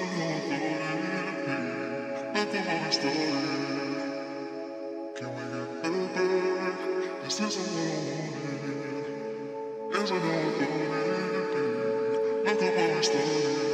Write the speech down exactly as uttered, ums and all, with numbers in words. It's a long way at the last day. Can we get better back? This is a long way. It's a long way at the last day.